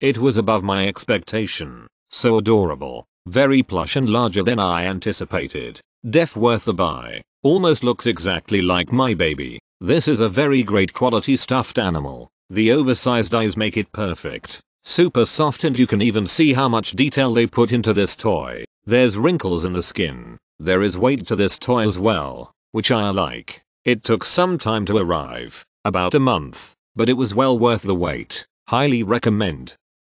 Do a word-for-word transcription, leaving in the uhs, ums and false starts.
It was above my expectation, so adorable, very plush and larger than I anticipated. Def worth a buy, almost looks exactly like my baby. This is a very great quality stuffed animal. The oversized eyes make it perfect. Super soft, and you can even see how much detail they put into this toy. There's wrinkles in the skin. There is weight to this toy as well, which I like. It took some time to arrive, about a month, but it was well worth the wait. Highly recommend.